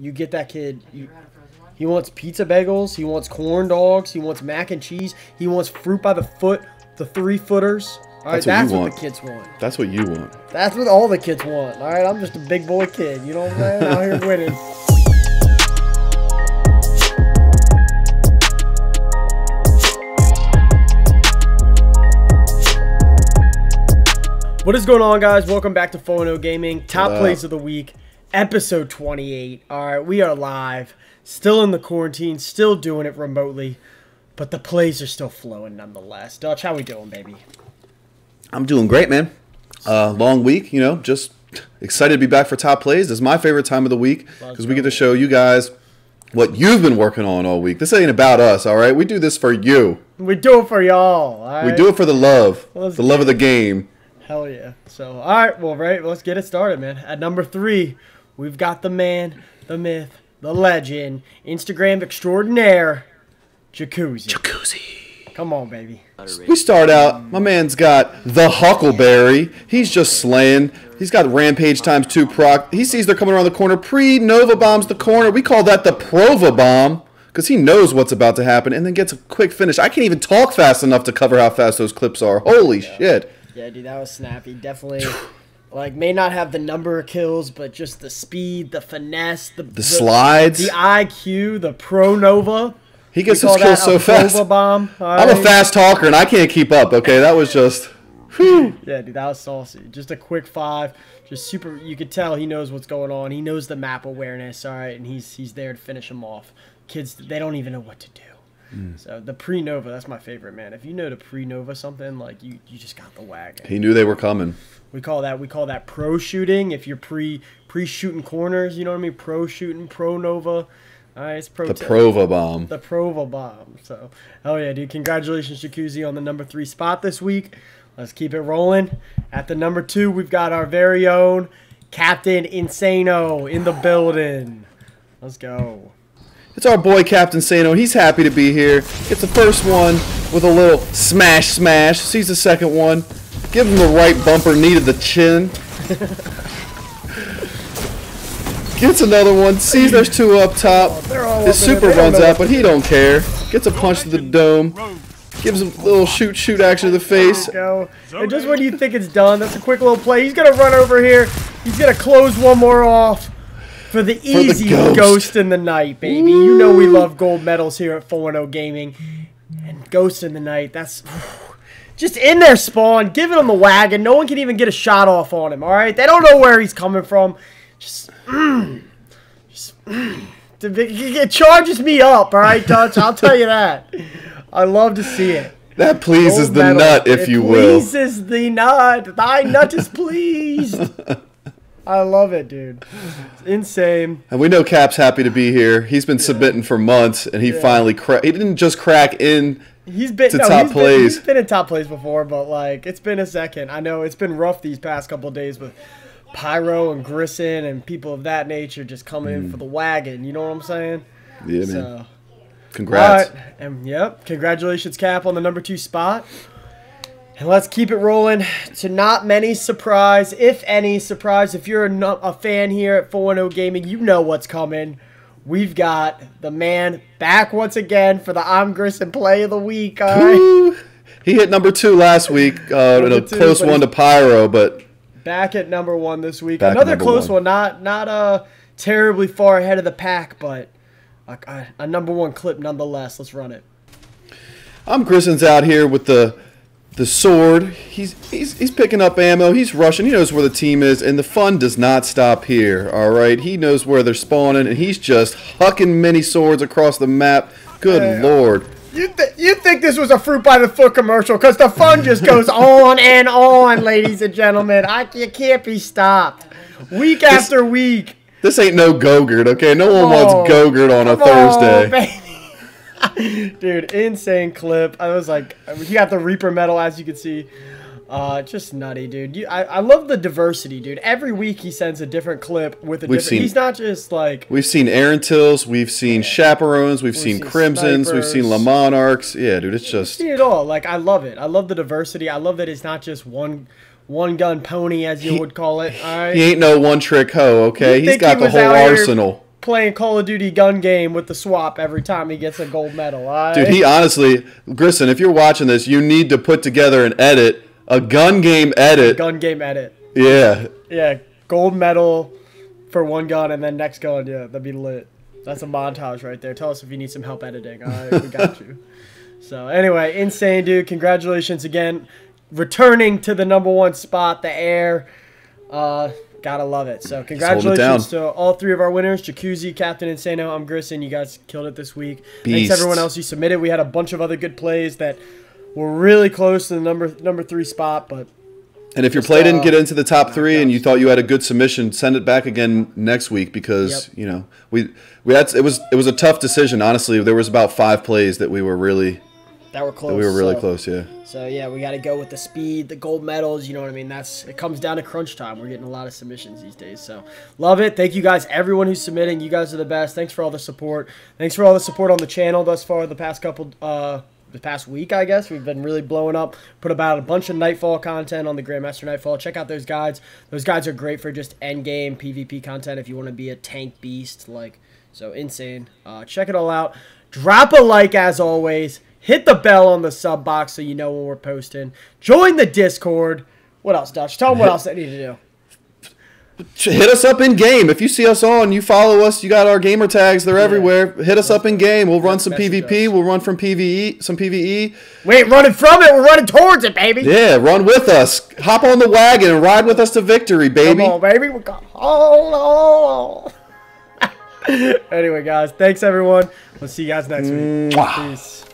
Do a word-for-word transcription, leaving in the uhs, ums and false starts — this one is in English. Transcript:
you get that kid. You, he wants pizza bagels. He wants corn dogs. He wants mac and cheese. He wants fruit by the foot, the three footers. All right, that's what, that's what the kids want. That's what you want. That's what all the kids want. All right, I'm just a big boy kid. You know what I'm saying? Out here winning. What is going on, guys? Welcome back to four ten Gaming. Top Hello. Plays of the week, episode twenty-eight. All right, we are live. Still in the quarantine, still doing it remotely, but the plays are still flowing nonetheless. Dutch, how we doing, baby? I'm doing great, man. Uh, long week, you know, just excited to be back for top plays. This is my favorite time of the week because we get to show you guys what you've been working on all week. This ain't about us, all right? We do this for you. We do it for y'all. All right? We do it for the love, Let's the love of the game. Hell yeah. So, all right, well, right, let's get it started, man. At number three, we've got the man, the myth, the legend, Instagram extraordinaire, Jacuzzi. Jacuzzi. Come on, baby. We start out, my man's got the Huckleberry. He's just slaying. He's got Rampage times two proc. He sees they're coming around the corner. Pre-Nova bombs the corner. We call that the Prova bomb because he knows what's about to happen and then gets a quick finish. I can't even talk fast enough to cover how fast those clips are. Holy yeah. shit. Yeah, dude, that was snappy. Definitely, like, may not have the number of kills, but just the speed, the finesse, the, the, the slides, the I Q, the Pro Nova. He gets his kills so fast. Bomb. Right. I'm a fast talker, and I can't keep up, okay? That was just, whew. Yeah, dude, that was saucy. Just a quick five. Just super, you could tell he knows what's going on. He knows the map awareness, all right, and he's, he's there to finish him off. Kids, they don't even know what to do. Mm. So the pre-Nova, that's my favorite, man. If you know to pre-Nova something, like you, you just got the wagon. He knew they were coming. We call that we call that pro shooting. If you're pre pre shooting corners, you know what I mean? Pro shooting, pro Nova. All right, it's pro the Prova bomb. The Prova bomb. So hell yeah, dude. Congratulations, Jacuzzi, on the number three spot this week. Let's keep it rolling. At the number two, we've got our very own Captain Insano in the building. Let's go. It's our boy Captain Insano, and he's happy to be here. Gets the first one with a little smash smash. Sees the second one. Give him the right bumper knee to the chin. Gets another one. Sees there's two up top. Oh, His up super runs out, but he don't care. Gets a punch to the dome. Gives him a little shoot shoot action to the face. Go. And just when you think it's done, that's a quick little play. He's going to run over here. He's going to close one more off. For the easy for the ghost. ghost in the night, baby. Ooh. You know we love gold medals here at four ten Gaming. And ghost in the night, that's just in their spawn, giving him the wagon. No one can even get a shot off on him, all right? They don't know where he's coming from. Just, mm, just mm. It charges me up, all right, Dutch? I'll tell you that. I love to see it. That pleases gold the medal. nut, if it you will. It pleases the nut. Thy nut is pleased. I love it, dude. It's insane. And we know Cap's happy to be here. He's been yeah. submitting for months, and he yeah. finally cra he didn't just crack in he's been, to no, top he's plays. Been, he's been in top plays before, but like it's been a second. I know it's been rough these past couple of days with Pyro and Grissom and people of that nature just coming mm. in for the wagon. You know what I'm saying? Yeah, so, man. Congrats. Right. And yep, congratulations, Cap, on the number two spot. And let's keep it rolling to not many surprise, if any surprise. If you're a, a fan here at four ten Gaming, you know what's coming. We've got the man back once again for the I'm Grissom play of the week. All right? He hit number two last week uh, in a two, close one to Pyro, but back at number one this week. Another close one. one, not not uh, terribly far ahead of the pack, but a, a, a number one clip nonetheless. Let's run it. I'm Grissom's out here with the. The sword, he's, he's he's picking up ammo, he's rushing, he knows where the team is, and the fun does not stop here, all right? He knows where they're spawning, and he's just hucking mini swords across the map. Good hey, lord. You, th you think this was a Fruit by the Foot commercial, because the fun just goes on and on, ladies and gentlemen. I, you can't be stopped. Week this, after week. This ain't no Gogurt, okay? No one oh, wants Gogurt on a Thursday. Oh, baby. Dude, insane clip. I was like, he got the Reaper medal, as you can see. Uh, just nutty, dude. You, I, I love the diversity, dude. Every week he sends a different clip with a we've different... Seen, he's not just like... We've seen Aaron Tills. We've seen yeah. Chaperones. We've, we've seen, seen Crimsons. Snipers. We've seen La Monarchs. Yeah, dude, it's just... We've seen it all. Like, I love it. I love the diversity. I love that it's not just one... One gun pony, as you he, would call it. All right? He ain't no one trick hoe, okay? He's got the whole arsenal. playing Call of Duty gun game with the swap every time he gets a gold medal. I... Dude, he honestly, Grissom, if you're watching this, you need to put together an edit, a gun game edit. Gun game edit. Yeah. Yeah, gold medal for one gun and then next gun. Yeah, that'd be lit. That's a montage right there. Tell us if you need some help editing. All right, we got you. So anyway, insane dude. Congratulations again, returning to the number one spot, the air. Uh, gotta love it. So congratulations to all three of our winners: Jacuzzi, Captain Insano, I'm Grissom. You guys killed it this week. Beast. Thanks everyone else who submitted. We had a bunch of other good plays that were really close to the number number three spot, but. And if your play didn't get into the top three and you thought you had a good submission, send it back again next week because, yep. you know, we we had it was it was a tough decision, honestly. There was about five plays that we were really that were close. That we were really so, close, yeah. So yeah, we got to go with the speed, the gold medals, you know what I mean? That's it comes down to crunch time. We're getting a lot of submissions these days. So, love it. Thank you guys, everyone who's submitting. You guys are the best. Thanks for all the support. Thanks for all the support on the channel thus far the past couple uh the past week, I guess. We've been really blowing up, put about a bunch of Nightfall content on the Grandmaster Nightfall. Check out those guides. Those guides are great for just end game PvP content if you want to be a tank beast, like, so insane. Uh, check it all out. Drop a like as always. Hit the bell on the sub box so you know when we're posting. Join the Discord. What else, Dutch? Tell them what else they need to do. Hit us up in game. If you see us on, you follow us. You got our gamer tags. They're yeah. everywhere. Hit us up in game. We'll run some PvP. We'll run from PvE. Some PvE. We ain't running from it. We're running towards it, baby. Yeah, run with us. Hop on the wagon and ride with us to victory, baby. Come on, baby. We're going. Oh, no. Anyway, guys, thanks, everyone. We'll see you guys next week. Peace.